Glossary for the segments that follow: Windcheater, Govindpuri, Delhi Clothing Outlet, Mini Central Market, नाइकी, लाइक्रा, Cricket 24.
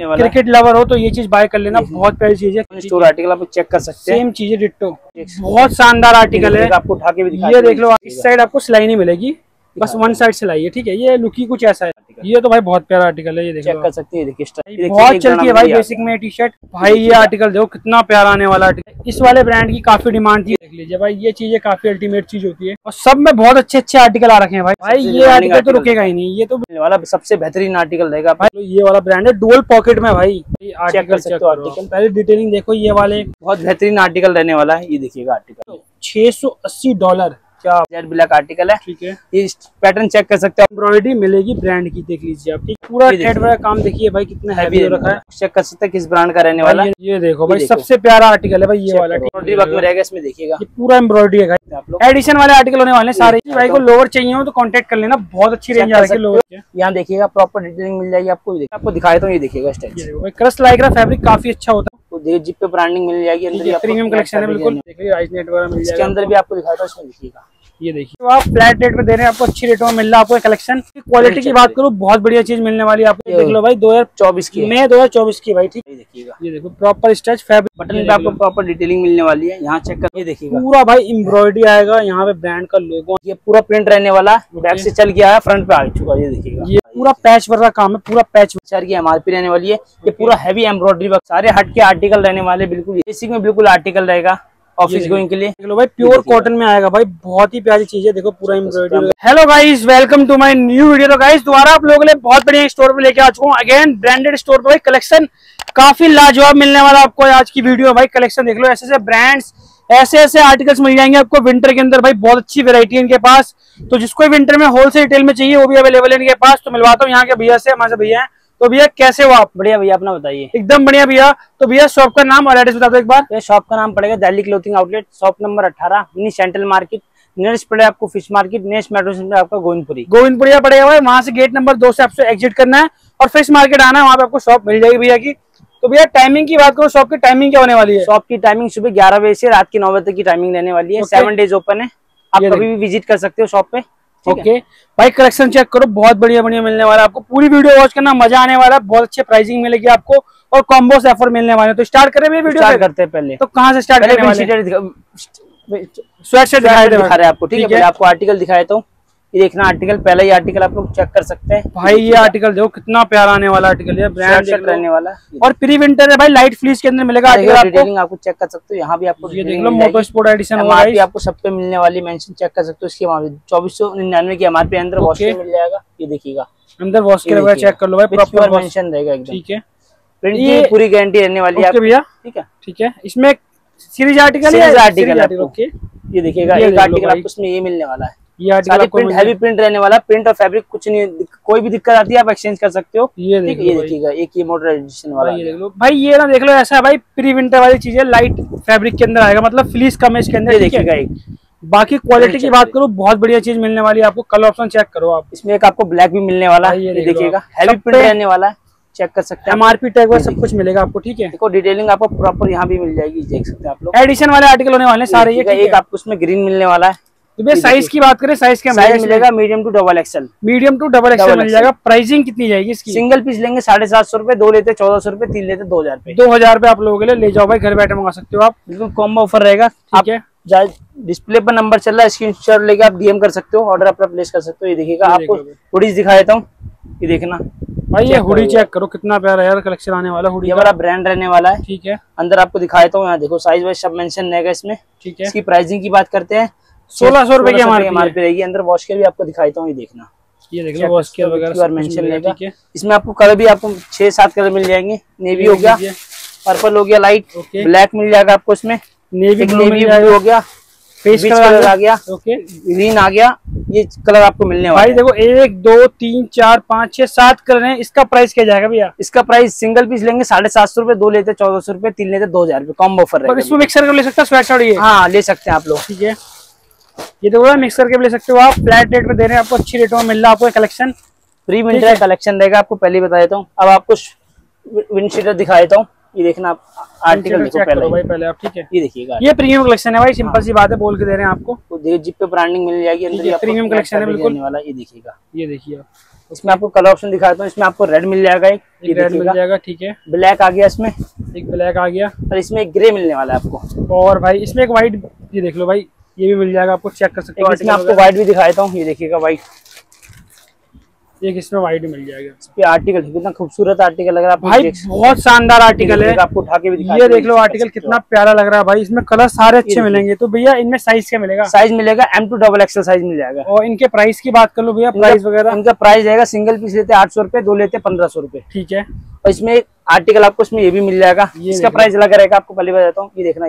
Cricket lover हो तो ये चीज बाय कर लेना, बहुत प्यारी चीज है। स्टोर आर्टिकल आप चेक कर सकते हैं, सेम चीज है डिट्टो, बहुत शानदार आर्टिकल है। आपको उठा के भी दिखा, ये देख लो, इस साइड आपको सिलाई नहीं मिलेगी, बस वन साइड सिलाई है, ठीक है। ये लुकी कुछ ऐसा है, ये तो भाई बहुत प्यारा आर्टिकल है, ये देखो चेक कर सकते हैं, देखिए बहुत चलती है भाई बेसिक में टी शर्ट। भाई ये आर्टिकल देखो कितना प्यारा आने वाला आर्टिकल, इस वाले ब्रांड की काफी डिमांड थी, देख लीजिए भाई ये चीजें काफी अल्टीमेट चीज होती है। और सब में बहुत अच्छे अच्छे आर्टिकल आ रखे हैं भाई, भाई ये आर्टिकल तो रुकेगा ही नहीं, ये तो वाला सबसे बेहतरीन आर्टिकल रहेगा भाई। ये वाला ब्रांड है डुअल पॉकेट में भाई, आर्टिकल पहले डिटेलिंग देखो, ये वाले बहुत बेहतरीन आर्टिकल रहने वाला है। ये देखिएगा आर्टिकल $680 ब्लैक आर्टिकल है, ठीक है। ये पैटर्न चेक कर सकते हैं, एम्ब्रॉयडरी मिलेगी ब्रांड की, देख लीजिए आप, पूरा थ्रेड वाला काम देखिए भाई कितना हैवी रखा है। चेक कर सकते हैं किस ब्रांड का रहने वाला है। ये देखो भाई सबसे प्यारा आर्टिकल है भाई, ये वाला एम्ब्रॉयडरी वर्क में रहेगा, इसमें देखिएगा पूरा एम्ब्रॉयडरी है। एडिशन वाले आर्टिकल होने वाले सारे। भाई को लोअर चाहिए हो तो कॉन्टेक्ट कर लेना, बहुत अच्छी रेंज आ रही है लोअर। यहाँ देखिएगा प्रॉपर डिटेलिंग मिल जाएगी आपको, आपको दिखाई तो ये देखिएगा क्रश लाइक्रा फैब्रिक काफी अच्छा होता है, जिप पे ब्रांडिंग मिल जाएगी, अंदर प्रीमियम कलेक्शन है बिल्कुल, इसके अंदर भी आपको दिखाता हूँ, इसमें देखिएगा। ये देखिए तो आप फ्लैट रेट में दे रहे हैं, आपको अच्छी रेटों में मिल रहा है आपको कलेक्शन। क्वालिटी की बात करूँ बहुत बढ़िया चीज मिलने वाली है आपको, देख लो भाई 2024 की, मई 2024 की भाई, ठीक है। देखिएगा ये देखो प्रॉपर स्ट्रेच फैब्रिक, बटन पे आपको प्रॉपर डिटेलिंग मिलने वाली है। यहाँ चेक कर, ये देखिएगा पूरा भाई एम्ब्रॉयडरी आएगा, यहाँ पे ब्रांड का लोगो, ये पूरा प्रिंट रहने वाला, बैक से चल गया है फ्रंट पे आ चुका है। ये देखिएगा पूरा पैच वर्क का काम है, पूरा पैच वर्क की MRP रहने वाली है। ये पूरा हैवी एम्ब्रॉयडरी वर्क, सारे हट के आर्टिकल रहने वाले, बिल्कुल बेसिक में बिल्कुल आर्टिकल रहेगा ऑफिस गोइंग के लिए। देखो भाई प्योर कॉटन में आएगा भाई, बहुत ही प्यारी चीज है, देखो पूरा embroidery. Hello guys, welcome to my new video. तो गाइस दोबारा आप लोगों के लिए बहुत बढ़िया स्टोर पे लेके आ चुका हूँ, अगेन ब्रांडेड स्टोर पे। कलेक्शन काफी लाजवाब मिलने वाला आपको आज की वीडियो भाई। कलेक्शन देख लो, ऐसे ऐसे ब्रांड्स, ऐसे ऐसे आर्टिकल्स मिल जाएंगे आपको विंटर के अंदर भाई, बहुत अच्छी वैरायटी है इनके पास। तो जिसको विंटर में होलसेल रिटेल में चाहिए वो भी अवेलेबल है इनके पास। तो मिलवाता हूँ यहाँ के भैया से, हमारे भैया हैं। तो भैया कैसे हो आप? बढ़िया भैया, अपना बताइए। एकदम बढ़िया भैया। तो भैया शॉप का नाम और एड्रेस बता दो एक बार। शॉप का नाम पड़ेगा Delhi clothing outlet, shop number 18, mini central market, nearest पड़ेगा आपको fish market, nearest metro station आपका गोविंदपुरी, गोविंदपुरी पड़ेगा भाई। वहाँ से गेट नंबर 2 से आपको एग्जिट करना है और फिश मार्केट आना है, वहाँ पे आपको शॉप मिल जाएगी भैया की। तो भैया टाइमिंग की बात करो, शॉप की टाइमिंग क्या होने वाली है? शॉप की टाइमिंग सुबह 11 बजे से रात के 9 बजे तक की टाइमिंग रहने वाली है। 7 डेज ओपन है, आप कभी भी विजिट कर सकते हो शॉप पे। ओके भाई, कलेक्शन चेक करो, बहुत बढ़िया बढ़िया मिलने वाला है आपको। पूरी वीडियो वॉच करना, मजा आने वाला है, बहुत अच्छे प्राइसिंग मिलेगी आपको और कॉम्बोस ऑफर मिलने वाले। तो स्टार्ट करें वीडियो, करते हैं पहले तो कहाँ से स्टार्ट करें? स्वेट शर्ट दिखा रहे हैं आपको, ठीक है। आपको आर्टिकल दिखाया था, ये देखना आर्टिकल, पहले ही आर्टिकल आप लोग चेक कर सकते हैं भाई। ये आर्टिकल देखो कितना प्यारा आने वाला आर्टिकल है, ब्रांड रहने वाला और प्री विंटर है भाई, लाइट फ्लीस के अंदर मिलेगा आर्टिकल आपको। डिटेलिंग आपको चेक कर सकते हो, यहाँ भी आपको ये देख लो मोटो स्पोर्ट एडिशन आपको सब पे मिलने वाली, मेंशन चेक कर सकते हो। इसकी 2499 की MRP अंदर वॉश के मिल जाएगा, ये देखिएगा अंदर वॉश के, चेक कर लो भाई, प्रॉपर मेंशन रहेगा एकदम, ठीक है। प्रिंट की पूरी गारंटी रहने वाली है भैया, ठीक है, ठीक है। इसमें सीरीज आर्टिकल है, ये देखिएगा एक आर्टिकल आपको इसमें ये मिलने वाला है, ये आर्टिकल प्रिंट हैवी प्रिंट रहने वाला, प्रिंट और फैब्रिक कुछ नहीं, कोई भी दिक्कत आती है आप एक्सचेंज कर सकते हो। ये देखिएगा एक ये मोटर एडिशन वाला ये देख लो भाई, ये ना देख लो ऐसा भाई प्री विंटर वाली चीज है, लाइट फैब्रिक के अंदर आएगा, मतलब फ्लीस कम है इसके अंदर, देखिएगा एक। बाकी क्वालिटी की बात करूँ बहुत बढ़िया चीज मिलने वाली है आपको, कलर ऑप्शन चेक करो आप। इसमें एक आपको ब्लैक भी मिलने वाला है, ये देखिएगा हैवी प्रिंट रहने वाला है, चेक कर सकते हैं। MRP टैग सब कुछ मिलेगा आपको, ठीक है। देखो डिटेलिंग आपको प्रॉपर यहाँ भी मिल जाएगी, देख सकते हैं आप लोग। एडिशन वाले आर्टिकल होने वाले सारे, एक आपको उसमें ग्रीन मिलने वाला है। तो भैया साइज की बात करें, साइज क्या मिलेगा? Medium to double XL, medium to double XL मिल जाएगा। प्राइसिंग कितनी जाएगी इसकी? सिंगल पीस लेंगे 750 रूपये, दो लेते 1400 रूपये, तीन लेते 2000 रूपये। 2000 रूपये आप लोगों के लिए ले जाओ भाई, घर बैठे मंगा सकते हो आप, बिल्कुल कॉम्बो ऑफर रहेगा, ठीक है। डिस्प्ले पर नंबर चल रहा है, स्क्रीनशॉट लेके आप DM कर सकते हो, ऑर्डर अपना प्लेस कर सकते हो। ये देखिएगा आपको हुडीज दिखा देता हूँ, ये देखना भाई, ये हुडी चेक करो कितना प्यारा यार कलेक्शन आने वाला हुडी, ये वाला ब्रांड रहने वाला है, ठीक है। अंदर आपको दिखा देता हूँ, यहाँ देखो साइज वाइज सब मेंशन रहेगा इसमें, ठीक है। इसकी प्राइसिंग की बात करते हैं, 1600 रूपये की MRP रहेगी। अंदर वॉश केयर भी आपको दिखाता हूँ, ये देखना, ये देख लो वॉश केयर वगैरह मेंशन रहेगा। इसमें आपको कलर भी आपको 6-7 कलर मिल जाएंगे, नेवी हो गया, पर्पल हो गया, लाइट ब्लैक मिल जाएगा आपको, इसमें नेवी ब्लू हो गया, पेस्ट कलर आ गया, ग्रीन आ गया, ये कलर आपको मिलने वाला है। भाई देखो 1, 2, 3, 4, 5, 6, 7 कलर हैं। इसका प्राइस क्या जाएगा भैया? इसका प्राइस सिंगल पीस लेंगे 750 रूपये, दो लेते 1400 रूपये, तीन लेते 2000 रूपये, कॉम्बो ऑफर रहेगा। इसमें मिक्सर कर ले सकता है स्वेट शर्ट, हाँ ले सकते हैं आप लोग, ठीक है। ये देखो मिक्स करके भी ले सकते हो आप, फ्लैट रेट में दे रहे हैं आपको, अच्छी रेटों में मिल रहा है आपको कलेक्शन, प्री विंटर कलेक्शन रहेगा आपको, पहले बता देता हूँ। अब आपको विंडशीटर दिखा देता हूँ, ये देखना आप आर्टिकल देखो पहले आप, ठीक है। ये देखिएगा ये प्रीमियम कलेक्शन है भाई, सिंपल सी बात है, बोल के दे रहे हैं आपको, जिप पे ब्रांडिंग मिल जाएगी, अंदर प्रीमियम कलेक्शन है बिल्कुल वाला, ये देखिएगा, ये देखिए इसमें आपको कलर ऑप्शन दिखाता हूँ। इसमें आपको रेड मिल जाएगा, एक रेड मिल जाएगा, ठीक है। ब्लैक आ गया, इसमें एक ब्लैक आ गया और इसमें एक ग्रे मिलने वाला है आपको। और भाई इसमें एक व्हाइट, ये देख लो भाई, ये भी मिल जाएगा, आपको चेक कर सकते हो। इसमें आपको व्हाइट भी दिखाता हूँ, ये देखिएगा व्हाइट, एक इसमें व्हाइट मिल जाएगा। इसके आर्टिकल कितना खूबसूरत आर्टिकल लग रहा है भाई, बहुत शानदार आर्टिकल है, आपको उठा के भी दिखाई। ये देख लो आर्टिकल कितना प्यारा लग रहा है भाई। इसमें कलर सारे अच्छे मिलेंगे। तो भैया इनमें साइज क्या मिलेगा? साइज मिलेगा M2XXL साइज मिल जाएगा। और इनके प्राइस की बात कर लो भैया, प्राइस वगैरह इनका प्राइस रहेगा, सिंगल पीस लेते 800 रुपए, दो लेते 1500 रुपए, ठीक है। और इसमें आर्टिकल आपको इसमें ये भी मिल जाएगा, इसका प्राइस अलग रहेगा। आपको पहले बताता हूँ, ये देखना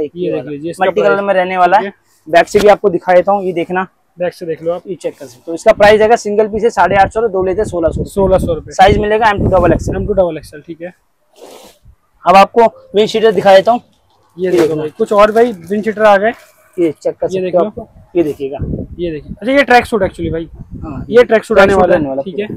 मल्टी कलर में रहने वाला है। बैक से भी आपको दिखा देता हूँ, ये देखना बैक से देख लो आप, ये चेक कर सकते हो। इसका प्राइस आएगा सिंगल पीस है 850, दो लेते 1600 रुपए। साइज मिलेगा M2XXL, ठीक है। अब आपको विंड शीटर दिखा देता हूँ, ये देखो भाई कुछ और भाई विंड शीटर आ गए, ये चेक कर सकते हो आपको। ये देखिएगा, ये देखिए, अच्छा ये ट्रैक सूट एक्चुअली भाई, ये ट्रैक सूट आने वाला है, ठीक है।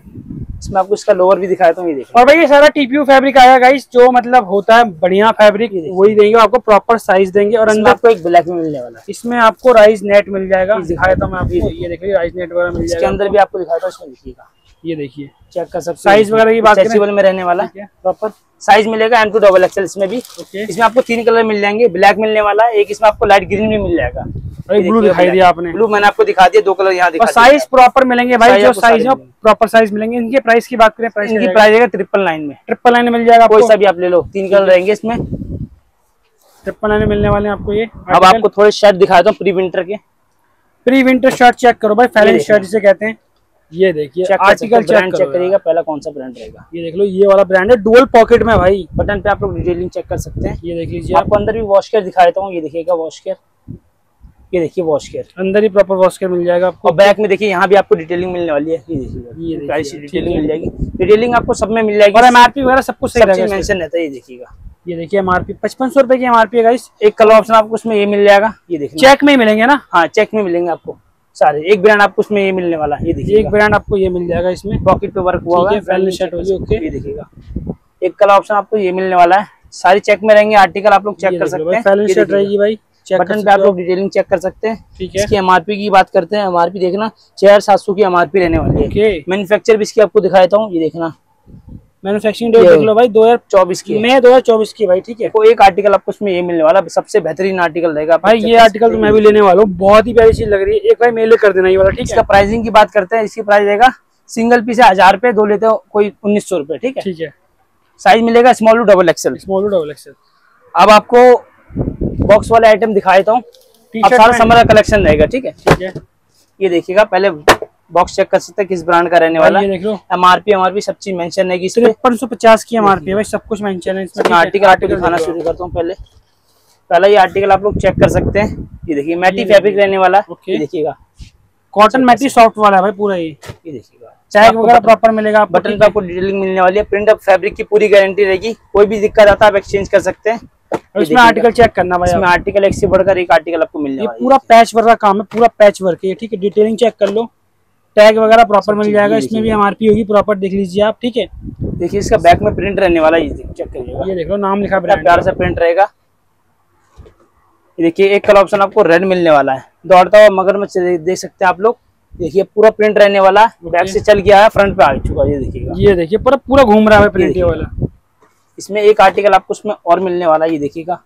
इसमें आपको इसका लोअर भी दिखाता हूँ, ये देखिए। और भाई ये सारा टीपीयू फैब्रिक आया गाइस, जो मतलब होता है बढ़िया फैब्रिक, वही देंगे आपको, प्रॉपर साइज देंगे। और अंदर आपको एक ब्लैक में मिलने वाला है, इसमें आपको राइज नेट मिल जाएगा, दिखाता हूँ मैं आपको। ये देखिए राइज नेट वगैरह मिल जाएगा, अंदर भी आपको दिखाता हूँ। इसमें देखिएगा, ये देखिए चेक का सब साइज वगैरह की बात करें में रहने वाला है, प्रॉपर साइज मिलेगा M2XXL इसमें भी। इसमें आपको 3 कलर मिल जाएंगे, ब्लैक मिलने वाला है एक, इसमें आपको लाइट ग्रीन भी मिल जाएगा। ब्लू दिखाई दिया आपने, ब्लू मैंने आपको दिखा दिया, 2 कलर यहाँ दिखा। साइज प्रॉपर मिलेंगे भाई, जो साइज हो प्रॉपर साइज मिलेंगे। इनके प्राइस की बात करें, प्राइस इनकी प्राइस है 999 में, 999 मिल जाएगा। कोई सा भी आप ले लो, 3 कलर रहेंगे इसमें, 999 मिलने वाले आपको। ये अब आपको थोड़े शर्ट दिखाता हूँ, प्री विंटर के, प्री विंटर शर्ट चेक करो भाई, फैलन शर्ट जिसे कहते हैं। ये देखिए आर्टिकल चेक करिएगा, पहला कौन सा ब्रांड रहेगा, ये देख लो, ये वाला ब्रांड है, डुअल पॉकेट में भाई, बटन पे आप लोग डिटेलिंग चेक कर सकते हैं। ये देख लीजिए, आपको अंदर भी वॉश केयर दिखा देता हूँ, ये देखिएगा वॉश केयर, ये देखिए वॉश केयर, अंदर ही प्रॉपर वॉश केयर मिल जाएगा आपको। और बैक में देखिए, यहाँ भी आपको डिटेलिंग मिलने वाली है, ये देखिएगा, ये डिटेलिंग मिल जाएगी, डिटेलिंग आपको सब में मिल जाएगी। और MRP वगैरह सब कुछ मेंशन रहता है, ये देखिएगा, ये देखिए MRP 5500 रुपए की MRP है गाइस। एक कलर ऑप्शन आपको उसमें ये मिल जाएगा, ये देखिए चेक में ही मिलेंगे ना, हाँ चेक में मिलेंगे आपको सारे। एक ब्रांड आपको इसमें ये मिलने वाला है, ये देखिए एक ब्रांड आपको ये मिल जाएगा, इसमें पॉकेट पे वर्क हुआ है, फैल शर्ट होगी, ओके। ये देखिएगा एक कलर ऑप्शन आपको ये मिलने वाला है, सारे चेक में रहेंगे आर्टिकल, आप लोग चेक कर सकते हैं। फैल शर्ट रहेगी भाई, बटन पे आप लोग डिटेलिंग चेक कर सकते हैं, ठीक है। इसकी MRP की बात करते हैं, MRP देखना 4700 की MRP रहने वाली है, ओके। मैन्युफैक्चर भी इसकी आपको दिखा देता हूँ, ये देखना मैन्युफैक्चरिंग डेट देख लो भाई, 2024 की मई 2024 की भाई, ठीक है। तो एक आर्टिकल आपको इसमें ये मिलने वाला, सबसे बेहतरीन आर्टिकल रहेगा भाई। ये आर्टिकल तो मैं भी लेने वाला हूँ, बहुत ही प्यारी चीज लग रही है, एक भाई मेल कर देना ये वाला, ठीक है। इसका प्राइसिंग की बात करते हैं, इसकी प्राइस रहेगा सिंगल पीस है 1000 रुपए, दो लेते हो कोई 1900 रुपए, ठीक है, ठीक है। साइज मिलेगा स्मॉल टू डबल एक्सएल, अब आपको बॉक्स वाले आइटम दिखा देता हूँ, सारा समर का कलेक्शन रहेगा, ठीक है, ठीक है। ये देखिएगा, पहले बॉक्स चेक कर सकते हैं किस ब्रांड का रहने वाला है, MRP सब चीज मेंशन है, 5350 की MRP है भाई, सब कुछ मेंशन है इसमें। आर्टिकल दिखाना शुरू करता हूँ, पहला ये आर्टिकल आप लोग चेक कर सकते हैं, ये देखिए मैटी फैब्रिक रहने वाला है, देखिएगा कॉटन मैटी सॉफ्ट वाला है भाई पूरा, ये देखिएगा चेक वगैरह प्रॉपर मिलेगा, बटन पे आपको डिटेलिंग मिलने वाली है, प्रिंट अप फैब्रिक की पूरी गारंटी रहेगी, कोई भी दिक्कत आता है आप एक्सचेंज कर सकते हैं। इसमें आर्टिकल चेक करना भाई, इसमें आर्टिकल एक से बढ़कर एक आर्टिकल आपको मिलने वाला है, पूरा पैच वर्क का काम है, पूरा पैच वर्क है, ठीक है। डिटेलिंग चेक कर लो, टैग वगैरह प्रॉपर मिल जाएगा, इसमें भी MRP होगी प्रॉपर, देख लीजिए आप, ठीक है। देखिए इसका बैक में प्रिंट रहने वाला है, चेक करिएगा, ये देख लो नाम लिखा ब्रांड, प्यारा सा प्रिंट रहेगा। देखिए एक कलर ऑप्शन आपको रेड मिलने वाला है, दौड़ता हुआ मगरमच्छ देख सकते हैं आप लोग, देखिए पूरा प्रिंट रहने वाला है, बैक से चल गया है, फ्रंट पे आ चुका, ये देखिएगा, ये देखिए पूरा पूरा घूम रहा है प्रिंट वाला। इसमें एक आर्टिकल आपको उसमें और मिलने वाला है, ये देखिएगा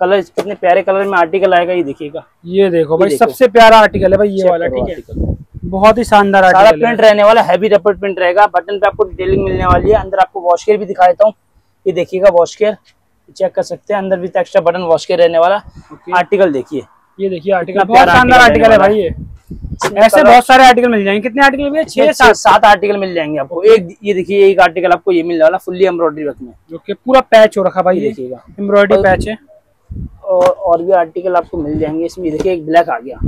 कलर, कितने प्यारे कलर में आर्टिकल आएगा, ये देखिएगा, ये देखो भाई सबसे प्यारा आर्टिकल है भाई ये वाला, ठीक है, बहुत ही शानदार आर्टिकल, सारा प्रिंट रहने वाला, हैवी रबर प्रिंट रहेगा, बटन पे आपको डिटेलिंग मिलने वाली है, अंदर आपको वॉश केयर भी दिखा देता हूँ, ये देखिएगा वॉश केयर चेक कर सकते हैं, अंदर भी एक्स्ट्रा बटन वॉश केयर रहने वाला आर्टिकल, देखिए ये देखिए आर्टिकल, बहुत शानदार आर्टिकल है भाई। ये ऐसे बहुत सारे आर्टिकल मिल जाएंगे, कितने आर्टिकल भैया? 6-7 आर्टिकल मिल जाएंगे आपको। एक ये देखिए एक आर्टिकल आपको ये मिलने वाला फुल्ली एम्ब्रॉयडरी वर्क में, जो कि पूरा पैच हो रखा भाई, देखिएगा एम्ब्रॉयडरी पैच है। और भी आर्टिकल आपको मिल जाएंगे इसमें, देखिए एक ब्लैक आ गया,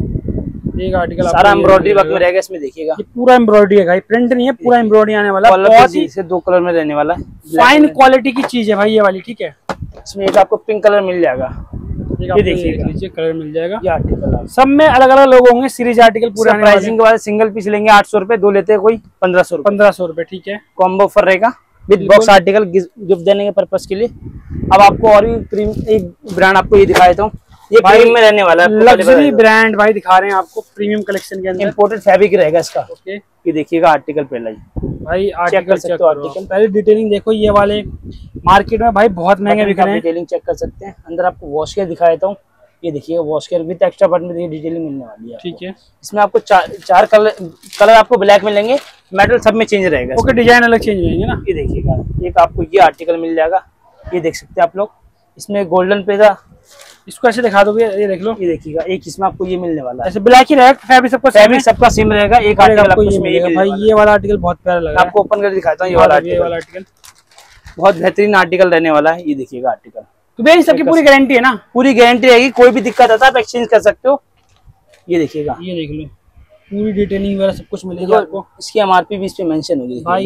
एक आर्टिकल सारा एम्ब्रॉयडरी वर्क में रहेगा, इसमें देखिएगा पूरा एम्ब्रॉयडरी है, प्रिंट नहीं है, पूरा एम्ब्रॉयडरी आने वाला, 2 कलर में रहने वाला है, फाइन क्वालिटी की चीज है भाई ये वाली, ठीक है। इसमें एक आपको पिंक कलर मिल जाएगा, ये देखिए कलर मिल जाएगा, ये आर्टिकल सब में अलग अलग लोग होंगे, सीरीज आर्टिकल पूरा। प्राइसिंग के बाद सिंगल पीस लेंगे 800 रुपए, दो लेते हैं कोई 1500 रुपए, 1500 रुपए, ठीक है। कॉम्बो ऑफर रहेगा विद बॉक्स आर्टिकल गिफ्ट देने के पर्पस के लिए। अब आपको और भी एक ब्रांड आपको ये दिखा देता हूँ, ये प्रीमियम में रहने वाला है, लग्जरी ब्रांड भाई दिखा रहे हैं आपको, प्रीमियम कलेक्शन के अंदर इंपोर्टेड फैब्रिक रहेगा इसका। ये देखिएगा आर्टिकल पहला जी भाई, आर्टिकल चेक करो, आर्टिकल पहले डिटेलिंग देखो। ये वाले मार्केट में भाई बहुत महंगे बिक रहे हैं, डिटेलिंग चेक कर सकते हैं। अंदर आपको वॉश केयर दिखा देता हूँ, ये देखिए wash care with extra button में डिटेलिंग मिलने वाली है। ठीक है, इसमें आपको चार कलर आपको ब्लैक मिलेंगे, मेटल सब में चेंज रहेगा। ओके, डिजाइन अलग चेंज रहेंगे ना। ये देखिएगा एक आपको ये आर्टिकल मिल जाएगा, ये देख सकते हैं आप लोग। इसमें गोल्डन पेजा, इसको ऐसे दिखा दो भैया, ये देख लो, ये देखिएगा एक इसमें आपको ये मिलने वाला है। ऐसे ब्लैक ही रहेगा, फैब्रिक सबका फैब्रिक सबका सेम रहेगा। एक आर्टिकल आपको इसमें ये भाई, ये वाला आर्टिकल बहुत प्यारा लगा, आपको ओपन करके दिखाता हूँ। ये वाला आर्टिकल बहुत बेहतरीन आर्टिकल रहने वाला है। ये देखिएगा आर्टिकल, तो भैया सबकी पूरी गारंटी है ना, पूरी गारंटी रहेगी, कोई भी दिक्कत आता है आप एक्सचेंज कर सकते हो। ये देखिएगा, ये देख लो पूरी डिटेलिंग वगैरह सब कुछ मिलेगा आपको। इसकी MRP भी इस पे मेंशन होगी भाई,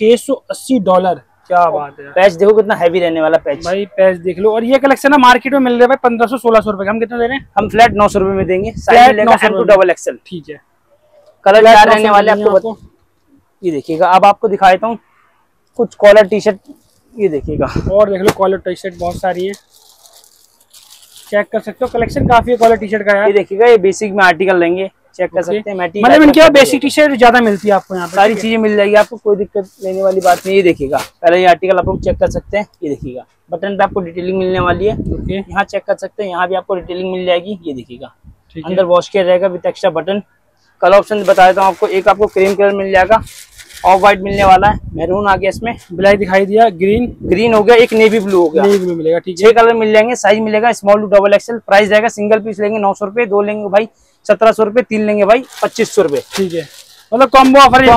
$680। क्या बात है, पैच देखो कितना हैवी रहने वाला पैच भाई, पैच देख लो। और ये कलेक्शन ना मार्केट में मिल रहा है भाई 1500-1600 रुपए, हम कितने दे रहे हैं? हम फ्लैट 900 रुपए में देंगे, M2XXL। ठीक है, कलर क्या रहने वाले आपको ये देखिएगा। अब आपको दिखा देता हूँ कुछ कॉलर टी शर्ट, ये देखिएगा और देख लो कॉलर टी शर्ट बहुत सारी है, चेक कर सकते हो। कलेक्शन काफी है कॉलर टी शर्ट का यार। ये देखिएगा ये बेसिक में आर्टिकल लेंगे, चेक कर सकते हैं। मतलब इनके बेसिक टी शर्ट ज्यादा मिलती है आपको, यहाँ पे सारी चीजें मिल जाएगी आपको, कोई दिक्कत लेने वाली बात नहीं। ये देखिएगा पहले ये आर्टिकल आप लोग चेक कर सकते हैं। ये देखिएगा बटन पे आपको डिटेलिंग मिलने वाली है, यहाँ चेक कर सकते हैं, यहाँ भी आपको डिटेलिंग मिल जाएगी। ये देखिएगा अंदर वॉश केयर रहेगा with extra button. Colour option बता देता हूँ आपको, एक आपको क्रीम कलर मिल जाएगा, ऑफ व्हाइट मिलने वाला है, मैरून आ गया, इसमें ब्लैक दिखाई दिया, ग्रीन हो गया, एक नेवी ब्लू हो गया, नेवी ब्लू मिलेगा। ठीक है, 6 कलर मिल जाएंगे, साइज मिलेगा स्मॉल टू XXL। प्राइस रहेगा सिंगल पीस लेंगे 900 रुपए, 2 लेंगे भाई 1700 रुपए, 3 लेंगे भाई 2500 रुपए। ठीक है, मतलब कॉम्बो ऑफर, कॉम्बो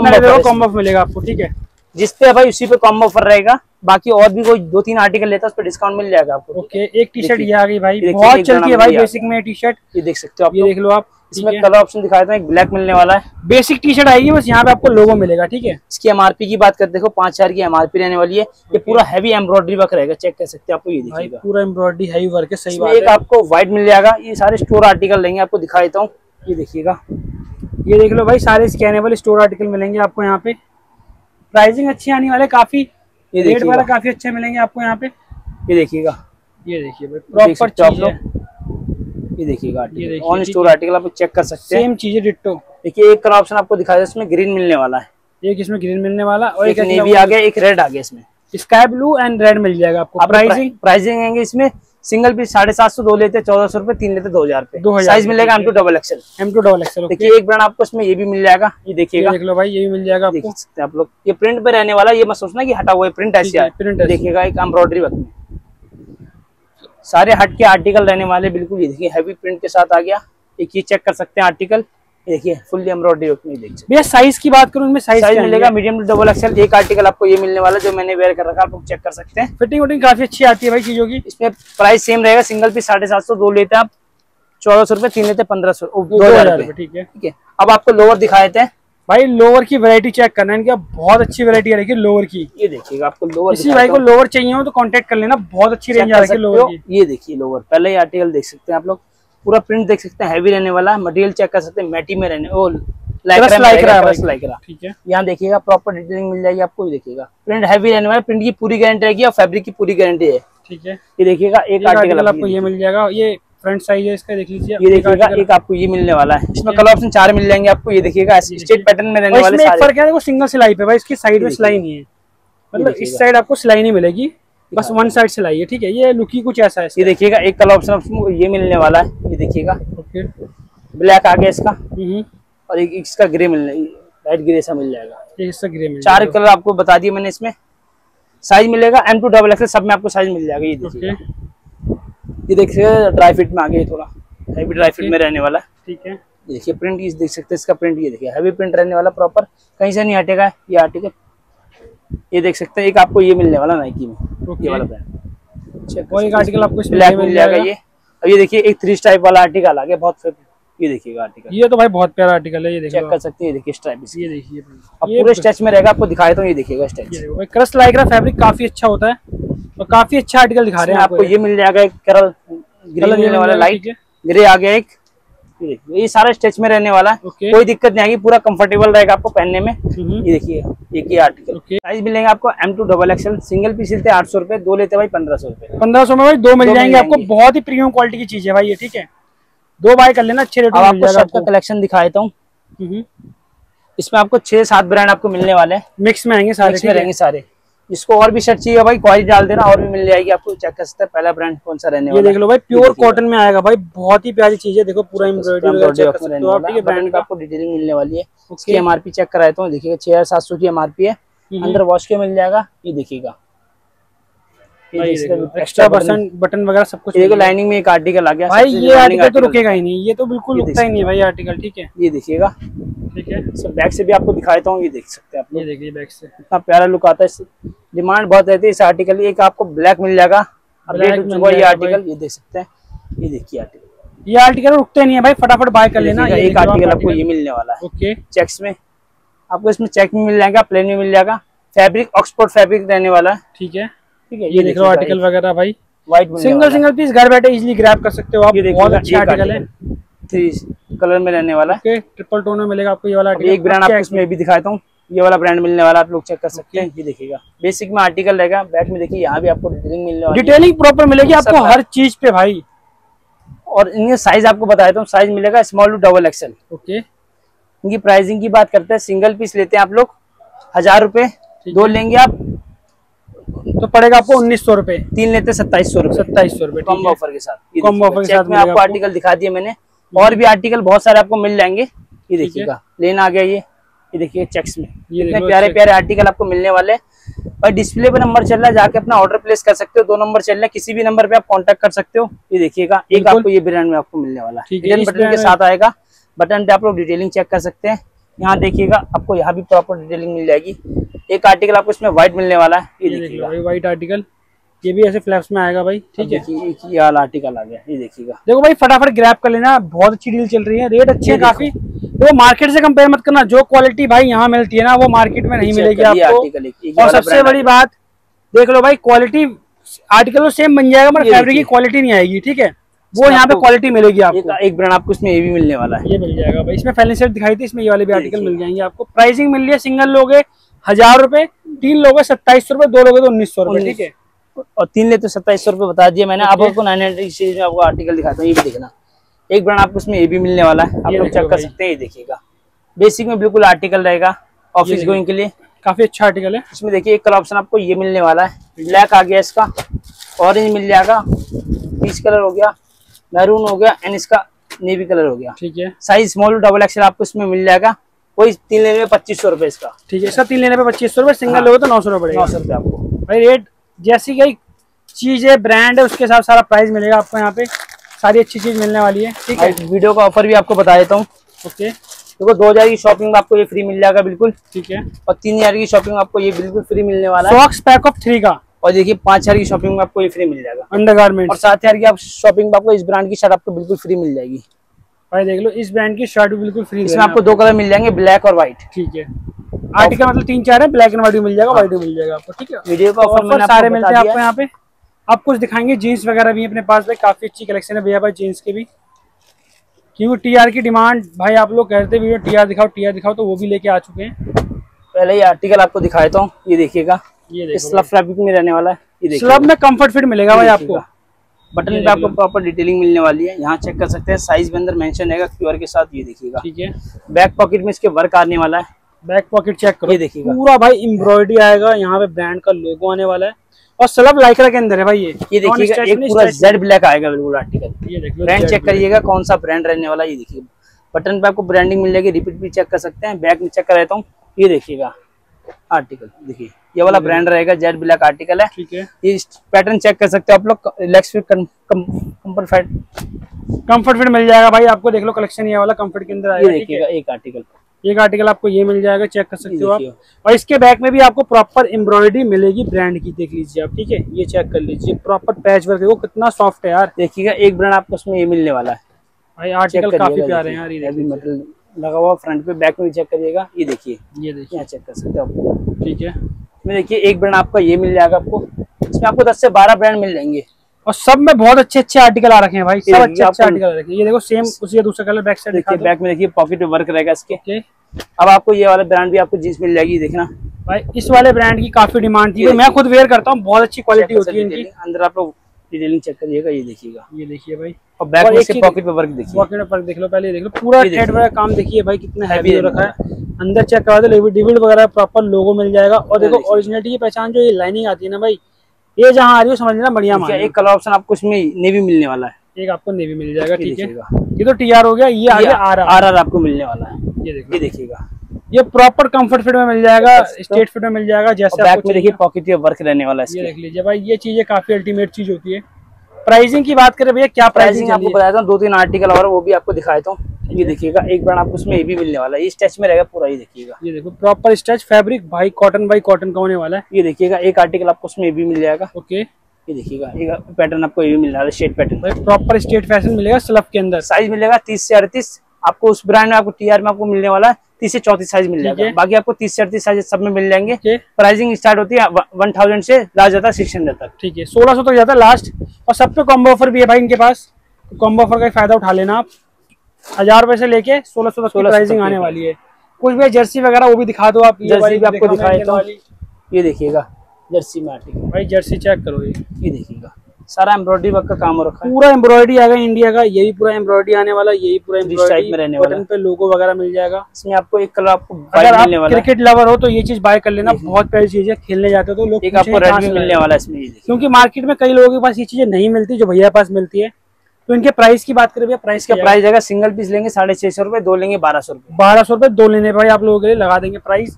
ऑफर मिलेगा आपको। ठीक है, जिसपे भाई उसी पे कॉम्बो ऑफर रहेगा, बाकी और भी कोई 2-3 आर्टिकल लेता है उस पर डिस्काउंट मिल जाएगा आपको। ओके, एक टी शर्ट ये आ गई भाई, बहुत चलती है भाई बेसिक में टी शर्ट, ये देख सकते हो आप, ये देख लो आप। इसमें कलर ऑप्शन दिखा देते हैं, ब्लैक मिलने वाला है, बेसिक टी शर्ट आएगी, बस यहाँ पे आपको लोगो मिलेगा। ठीक है, इसकी MRP की बात करते देखो 5000 की MRP रहने वाली है। ये पूरा हैवी एम्ब्रॉयडरी वर्क रहेगा, चेक कर सकते हैं आपको। ये देखिएगा पूरा एम्ब्रॉयडरी हैवी वर्क है, सही बात है। एक आपको व्हाइट मिल जाएगा, ये सारे स्टोर आर्टिकल लेंगे, आपको दिखा देता हूँ। ये देखिएगा, ये देख लो भाई सारे स्कैनेबल स्टोर आर्टिकल मिलेंगे आपको यहाँ पे। प्राइसिंग अच्छी आने वाले, काफी रेट वाला काफी अच्छे मिलेंगे आपको यहाँ पे। ये देखिएगा, ये देखिए भाई प्रॉपर चॉप, ये देखिएगा ऑन स्टोर आर्टिकल आप चेक कर सकते हैं, सेम चीजें डिट्टो। देखिए एक कलर ऑप्शन आपको दिखाया, इसमें ग्रीन मिलने वाला है, एक इसमें ग्रीन मिलने वाला और एक नेवी आ गया, एक रेड आ गया, इसमें स्काई ब्लू एंड रेड मिल जाएगा आपको। प्राइसिंग आएंगे इसमें सिंगल पीस 750, 2 लेते 1400 रुपए, 3 लेते 2000 रुपए। साइज मिलेगा M2XXL। M2XXL देखिए, एक ब्रांड आपको इसमें ये भी मिल जाएगा, ये देखिएगा, देख लो भाई ये भी मिल जाएगा, देख सकते हैं आप लोग। ये प्रिंट पे रहने वाला, ये मत सोचना कि हटा हुआ प्रिंट, ऐसे प्रिंट देखिएगा एक एम्ब्रॉयडरी वर्क में, सारे हट के आर्टिकल रहने वाले बिल्कुल। ये देखिए हैवी प्रिंट के साथ आ गया, एक ये चेक कर सकते हैं आर्टिकल, देखिए फुल एम्ब्रॉयडरी वर्क में। देखिए भैया साइज की बात करूं, इनमें साइज मिलेगा M2XXL। एक आर्टिकल आपको ये मिलने वाला जो मैंने वेयर कर रखा, आप लोग चेक कर सकते हैं। फिटिंग वटिंग काफी अच्छी आती है भाई चीजों की। इसमें प्राइस सेम रहेगा, सिंगल पीस 750, 2 लेते हैं आप 1400 रुपए, 3 लेते 1500 2000 रुपए। ठीक है, ठीक है, अब आपको लोअर दिखा देते हैं भाई। लोअर की वैरायटी चेक करना है इनका, बहुत अच्छी वैरायटी रहेगी लोअर की। ये देखिएगा आपको लोअर, किसी भाई को लोअर चाहिए हो तो कांटेक्ट कर लेना, बहुत अच्छी रेंज आ रही है लोअर की। ये देखिए लोअर, पहले ही आर्टिकल देख सकते हैं आप लोग, पूरा प्रिंट देख सकते हैं, हैवी रहने वाला है, मटेरियल चेक कर सकते हैं, मैटी में रहने लाइक्रा। ठीक है, यहाँ देखिएगा प्रॉपर डिटेलिंग मिल जाएगी आपको। देखिएगा प्रिंट हैवी रहने वाला, प्रिंट की पूरी गारंटी रहेगी और फैब्रिक की पूरी गारंटी है। ठीक है, ये देखिएगा एक आर्टिकल आपको ये मिल जाएगा, ये फ्रंट साइज है इसका, देख लीजिए। ये देखिएगा एक आपको ये मिलने वाला है, इसमें कलर ऑप्शन 4 मिल जाएंगे आपको। ये देखिएगा स्ट्रेट पैटर्न में रहने वाले सारे। फर्क है देखो, सिंगल सिलाई पे भाई, इसकी साइड में सिलाई नहीं है, मतलब इस साइड आपको सिलाई नहीं मिलेगी, बस वन साइड सिलाई है। ठीक है, ये लुक ही कुछ ऐसा है। ये देखिएगा एक कलर ऑप्शन आपको ये मिलने वाला है, ये देखिएगा ब्लैक आ गया इसका, और एक इसका ग्रे मिलने, लाइट ग्रे सा मिल जाएगा। 4 कलर आपको बता दिए मैंने, इसमें साइज मिलेगा M2XXL, सब में आपको साइज मिल जाएगा। ये देखिए, ये देखिए ड्राई फिट में आ गया, थोड़ा हैवी ड्राई फिट में रहने वाला। ठीक है, देखिए प्रिंट ये देख सकते हैं इसका, प्रिंट ये देखिए हैवी प्रिंट रहने वाला, प्रॉपर कहीं से नहीं हटेगा ये आर्टिकल। ये देख सकते हैं एक आपको ये मिलने वाला नाइकी में, ये वाला ब्रांड, और एक आर्टिकल आपको ब्लैक मिल जाएगा ये। अब ये देखिए एक 3 स्ट्राइप वाला आर्टिकल आ गया, बहुत फेवरेट। ये देखिएगा आर्टिकल, ये तो भाई बहुत प्यारा आर्टिकल है, ये चेक कर सकते हैं। ये देखिए स्ट्राइप, ये देखिए अब पूरे स्ट्रेच में रहेगा, आपको दिखाया तो ये देखिएगा स्ट्रेच। क्रश लाइक्रा फैब्रिक काफी अच्छा होता है और काफी अच्छा आर्टिकल दिखा रहे हैं आपको। ये मिल जाएगा एक करल ग्रीन मिलने वाला, लाइट ग्रे आ गया एक, ये सारा स्ट्रेच में रहने वाला है, कोई दिक्कत नहीं आएगी, पूरा कंफर्टेबल रहेगा आपको पहनने में। ये देखिए एक ही आर्टिकल साइज मिलेंगे आपको M2XXL। सिंगल पीस लेते 800 रुपए, दो लेते भाई 1500 रुपए। 1500 में भाई दो मिल जाएंगे आपको, बहुत ही प्रीमियम क्वालिटी की चीज है भाई ये, ठीक है। दो बाय कर लेना, अच्छे रेट में आपको शर्ट का कलेक्शन दिखा देता हूँ। इसमें आपको 6-7 ब्रांड आपको मिलने वाले हैं, मिक्स में आएंगे सारे। इसको और भी शर्ट चाहिए भाई, क्वालिटी डाल देना और भी मिल जाएगी आपको। चेक कर सकते हैं पहला ब्रांड कौन सा रहने वाला है। ये देख लो भाई, प्योर कॉटन में आएगा भाई, बहुत ही प्यारी चीज है। देखो पूरा एम्ब्रॉयडरी ब्रांड का आपको डिटेलिंग मिलने वाली है। इसकी MRP चेक कर देता हूँ, देखिएगा 6700 की MRP है। अंदर वॉश के मिल जाएगा, ये देखिएगा एक्स्ट्रा बटन वगैरह सब कुछ। देखो लाइनिंग में एक आर्टिकल आ गया भाई, ये आर्टिकल तो रुकेगा ही नहीं, ये तो बिल्कुल रुकता ही नहीं भाई आर्टिकल, ठीक है। ये देखिएगा, ठीक है। सर बैक से भी आपको दिखाता हूँ, ये देख सकते हैं आप लोग, ये देखिए बैक से कितना प्यारा लुक आता है। डिमांड बहुत रहती है इस आर्टिकल। एक आपको ब्लैक मिल जाएगा, ये आर्टिकल ये देख सकते हैं। ये देखिए आर्टिकल, ये आर्टिकल रुकते नहीं है भाई, फटाफट बाय कर लेना। एक आर्टिकल आपको ये मिलने वाला है, ओके। चेक्स में आपको इसमें चेक में मिल जाएगा, प्लेन में मिल जाएगा। फैब्रिक ऑक्सफोर्ड फैब्रिक रहने वाला है, ठीक है, ठीक है। ये देख लो आर्टिकल वगैरह भाई, व्हाइट सिंगल पीस घर बैठे इजीली ग्रैब कर सकते हो आप। बहुत अच्छा आर्टिकल है, 3 कलर में रहने वाला है, ट्रिपल टोन में मिलेगा आपको ये वाला आर्टिकल। एक ब्रांड आपको इसमें भी दिखाता हूँ, ये वाला ब्रांड मिलने वाला, आप लोग चेक कर सकते हैं। ये देखिएगा बेसिक में आर्टिकल रहेगा। बैक में देखिए, यहाँ भी आपको डिटेलिंग मिलने वाली, डिटेलिंग प्रॉपर मिलेगी आपको हर चीज पे भाई। और इनके साइज आपको बता देता हूँ, साइज मिलेगा स्मॉल टू XXL, ओके। इनकी प्राइसिंग की बात करते हैं, सिंगल पीस लेते हैं आप लोग 1000 रुपए, दो लेंगे आप तो पड़ेगा आपको 1900 रुपए, तीन लेते 2700 रुपए, 2700 रुपए कॉम्बो ऑफर के साथ। में आपको आर्टिकल दिखा दिए मैंने, और भी आर्टिकल बहुत सारे आपको मिल जाएंगे। ये देखिएगा प्लेन आ गया, ये देखिए चेक्स में इतने प्यारे प्यारे आर्टिकल आपको मिलने वाले हैं। और डिस्प्ले पे नंबर चल रहा है, जाके अपना ऑर्डर प्लेस कर सकते हो। 2 नंबर चल रहा है, किसी भी नंबर पे आप कांटेक्ट कर सकते हो। ये देखिएगा एक आपको ये ब्रांड में आपको मिलने वाला है, बटन के साथ आएगा। बटन पे आप लोग डिटेलिंग चेक कर सकते हैं। यहाँ देखिएगा आपको यहाँ भी प्रॉपर डिटेलिंग मिल जाएगी। एक आर्टिकल आपको इसमें व्हाइट मिलने वाला है, ये देखिएगा व्हाइट आर्टिकल। ये भी ऐसे फ्लैप्स में आएगा भाई, ठीक है। ये आर्टिकल आ गया, ये देखिएगा। देखो भाई फटाफट ग्रैब कर लेना, बहुत अच्छी डील चल रही है, रेट अच्छे है काफी। देखो मार्केट से कंपेयर मत करना, जो क्वालिटी भाई यहाँ मिलती है ना वो मार्केट में नहीं मिलेगी आपको। और सबसे बड़ी बात देख लो भाई, क्वालिटी आर्टिकल तो सेम बन जाएगा मगर फैब्रिक की क्वालिटी नहीं आएगी, ठीक है। वो यहाँ पे क्वालिटी मिलेगी आपको। एक ब्रांड आपको इसमें ये भी मिलने वाला है, ये मिल जाएगा भाई। इसमें पहले सेट दिखाई थी, इसमें ये वाले भी आर्टिकल मिल जाएंगे आपको। प्राइसिंग मिल रही है, सिंगल लोगे 1000 रुपए, 3 लोगे 2700 रुपए, 2 लोगे तो 1900 रुपए, ठीक है। और 3 ले तो 2700 रुपए बता दिया मैंने। अब आपको 900 सीरीज में आपको आर्टिकल दिखाता हूँ, ये भी देखना। एक ब्रांड आपको इसमें ये भी मिलने वाला है, आप लोग चेक कर सकते हैं। ये देखिएगा बेसिक में बिल्कुल आर्टिकल रहेगा, ऑफिस गोइंग के लिए काफी अच्छा आर्टिकल है। इसमें देखिए एक कलर ऑप्शन आपको ये मिलने वाला है, ब्लैक आ गया, इसका ऑरेंज मिल जाएगा, पीच कलर हो गया, मैरून हो गया एंड इसका नेवी कलर हो गया, ठीक है। साइज स्मॉल टू XXL आपको इसमें मिल जाएगा। कोई 3 लेने में 2500 रुपए इसका, ठीक है। इसका 3 लेने पे 2500 रुपए, सिंगल लोगे तो 900 रुपए, 900 रुपए आपको भाई। रेट जैसी कई चीज है, ब्रांड है, उसके हिसाब सारा प्राइस मिलेगा आपको। यहाँ पे सारी अच्छी चीज मिलने वाली है, ठीक है। वीडियो का ऑफर भी आपको बता देता हूँ, ओके। देखो 2000 की शॉपिंग में आपको ये फ्री मिल जाएगा बिल्कुल, ठीक है। और 3000 की शॉपिंग में आपको ये बिल्कुल फ्री मिलने वाला है, सॉक्स पैक ऑफ 3 का। और देखिए 5000 की शॉपिंग में आपको ये फ्री मिल जाएगा अंडरगारमेंट। और 7000 की आप शॉपिंग में आपको इस ब्रांड की शर्ट आपको बिल्कुल फ्री मिल जाएगी भाई। देख लो इस ब्रांड की शर्ट भी बिल्कुल फ्री, इसमें आपको 2 कलर मिल जाएंगे, ब्लैक और व्हाइट, ठीक है। आर्टिकल मतलब 3-4 है, ब्लैक एंड व्हाइट मिल जाएगा, व्हाइट मिल जाएगा आपको, ठीक है। वीडियो का ऑफर सारे मिलते हैं आपको। यहाँ पे आप कुछ दिखाएंगे, जीन्स वगैरह भी अपने पास भाई काफी अच्छी कलेक्शन है भैया भाई जीन्स के भी, क्योंकि TR की डिमांड भाई। आप लोग कहते वीडियो TR दिखाओ तो वो भी लेके आ चुके हैं। पहले ये आर्टिकल आपको दिखा देता हूँ, ये देखिएगा स्लब फैब्रिक में रहने वाला है, स्लब में कंफर्ट फिट मिलेगा भाई आपको। बटन पे आपको प्रॉपर डिटेलिंग मिलने वाली है, यहाँ चेक कर सकते हैं। साइज में अंदर मेंशन रहेगा QR के साथ, ये देखिएगा, ठीक है। बैक पॉकेट में इसके वर्क आने वाला है, बैक पॉकेट चेक करो, ये देखिएगा पूरा भाई एम्ब्रॉयडरी आएगा। यहाँ पे ब्रांड का लोगो आने वाला है और स्लब लाइक्रा के अंदर है भाई। ये देखिएगा एक पूरा जेड ब्लैक आएगा बिल्कुल आर्टिकल। ये देखिए ब्रांड चेक करिएगा कौन सा ब्रांड रहने वाला है, ये देखिए बटन पे आपको ब्रांडिंग मिल जाएगी। रिपीट भी चेक कर सकते हैं, बैक में चेक कर देता हूँ, ये देखिएगा आर्टिकल। देखिए ये वाला ब्रांड रहेगा, जेड ब्लैक आर्टिकल है, ठीक है। ये पैटर्न चेक कर सकते हो आप लोग, रिलैक्स फिट कंफर्ट फिट मिल जाएगा भाई आपको। देख लो कलेक्शन ये वाला कंफर्ट के अंदर आएगा, देखिएगा एक आर्टिकल आपको ये मिल जाएगा, चेक कर सकते हो आप। और इसके बैक में भी आपको प्रॉपर एम्ब्रॉयडरी मिलेगी ब्रांड की, देख लीजिए आप, ठीक है। ये चेक कर लीजिए, प्रॉपर पैच वर्क, देखो कितना सॉफ्ट है यार। देखिएगा एक ब्रांड आपको उसमें ये मिलने वाला है भाई, आर्टिकल काफी प्यारे हैं यार। ये मेटल लगा हुआ फ्रंट पे, बैक में चेक करिएगा, ये देखिए चेक कर सकते हो आप, ठीक है। इसमें देखिए एक ब्रांड आपका ये मिल जाएगा आपको, इसमें आपको 10 से 12 ब्रांड मिल जाएंगे और सब में बहुत अच्छे अच्छे आर्टिकल आ रखे हैं भाई, सब अच्छे अच्छे आर्टिकल आ रखे हैं। ये देखो सेम उसी का दूसरा कलर बैक साइड देखिए, बैक में देखिए पॉकेट में वर्क रहेगा इसके। अब आपको ये वाला ब्रांड भी आपको जींस मिल जाएगी, देखना भाई इस वाले ब्रांड की काफी डिमांड थी, मैं खुद वेयर करता हूँ, बहुत अच्छी क्वालिटी होती है इनकी। अंदर आप लोग डिटेलिंग चेक करिएगा, ये देखिएगा, ये देखिए भाई, और बैक में इसके पॉकेट पे वर्क देखिए, पॉकेट में वर्क देख लो, पहले देख लो पूरा थ्रेड वाला काम देखिए भाई कितना हैवी हो रखा है। अंदर चेक करा दो, डिविड वगैरह प्रॉपर लोगो मिल जाएगा। और देखो ओरिजिनलिटी की पहचान जो ये लाइनिंग आती है ना भाई, ये जहाँ आ रही हो समझ लेना बढ़िया माल। एक कलर ऑप्शन आपको इसमें नेवी मिलने वाला है, एक आपको नेवी मिल जाएगा, ठीक है। ये तो टीआर हो गया, ये आगे आरआर आपको मिलने वाला है, ये देखिएगा, ये प्रॉपर कंफर्ट फिट में मिल जाएगा, स्ट्रेट फिट में मिल जाएगा। जैसे बैक में देखिए पॉकेट वर्क रहने वाला है, ये देख लीजिए भाई, ये चीजें काफी अल्टीमेट चीज होती है। प्राइसिंग की बात करें भैया, क्या प्राइसिंग आपको बताया, 2-3 आर्टिकल और वो भी आपको दिखाता हूँ। ये देखिएगा एक ब्रांड आपको उसमें ये भी मिलने वाला है, स्ट्रेच में रहेगा पूरा, ये देखिएगा, ये देखो प्रॉपर स्ट्रेच फैब्रिक भाई, कॉटन बाई कॉटन का होने वाला है। ये देखिएगा एक आर्टिकल आपको उसमें ये भी मिल जाएगा, ओके। ये देखिएगा एक पैटर्न आपको ये भी मिल रहा है, straight pattern, proper straight fashion मिलेगा स्लफ के अंदर। साइज मिलेगा 30 से 38 आपको उस ब्रांड में, आपको टीआर में आपको मिलने वाला है 30 से 34 साइज मिल जाएगा, बाकी आपको 30 से 38 साइज सब में मिल जाएंगे। प्राइसिंग स्टार्ट होती है 1000 से लास्ट जाता है 600 तक, ठीक है, 1600 तक जाता है लास्ट। और सब पे कॉम्बो ऑफर भी है भाई इनके पास, कॉम्बो ऑफर का फायदा उठा लेना आप। 1000 रुपए से लेके 1600 तक प्राइसिंग आने वाली है। कुछ भी जर्सी वगैरह वो भी दिखा दो आप, जर्सी भी आपको दिखाएगा। ये देखिएगा जर्सी में आर्टिकल भाई, जर्सी चेक करो, ये देखिएगा सारा एम्ब्रॉयडरी वर्क का काम हो रखा है, पूरा एम्ब्रॉयडरी आएगा इंडिया का, यही पूरा एम्ब्रॉयडरी आने वाला, यही पूरा एम्ब्रॉयडरी में रहने वाला, पे लोगो वगैरह मिल जाएगा। इसमें आपको एक कलर आपको अगर आप क्रिकेट लवर हो तो ये चीज बाय कर लेना, बहुत प्यारी चीज है, खेलने जाते हो तो लोग आपको रेड में मिलने वाला इसमें, क्योंकि मार्केट में कई लोगों के पास ये चीजें नहीं मिलती जो भैया पास मिलती है। तो इनके प्राइस की बात करें, प्राइस का प्राइस रहेगा, सिंगल पीस लेंगे 650 रुपए, दो लेंगे 1200 रुपए, 1200 रुपए दो लेने पर आप लोगों के लिए लगा देंगे प्राइस।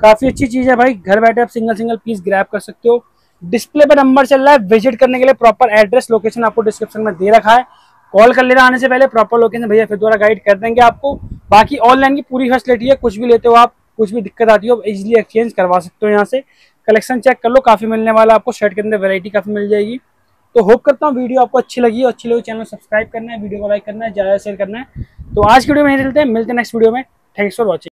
काफी अच्छी चीज है भाई, घर बैठे आप सिंगल सिंगल पीस ग्रैब कर सकते हो। डिस्प्ले पर नंबर चल रहा है, विजिट करने के लिए प्रॉपर एड्रेस लोकेशन आपको डिस्क्रिप्शन में दे रखा है, कॉल कर लेना आने से पहले, प्रॉपर लोकेशन भैया फिर द्वारा गाइड कर देंगे आपको। बाकी ऑनलाइन की पूरी फैसिलिटी है, कुछ भी लेते हो आप, कुछ भी दिक्कत आती हो इजीली एक्सचेंज करवा सकते हो। यहाँ से कलेक्शन चेक कर लो, काफी मिलने वाला आपको, शर्ट के अंदर वैरायटी काफी मिल जाएगी। तो होप करता हूँ वीडियो आपको अच्छी लगी, और अच्छी लगी चैनल सब्सक्राइब करना है, वीडियो को लाइक करना है, ज्यादा शेयर करना है। तो आज की वीडियो में यहीं मिलते हैं नेक्स्ट वीडियो में, थैंक्स फॉर वॉचिंग।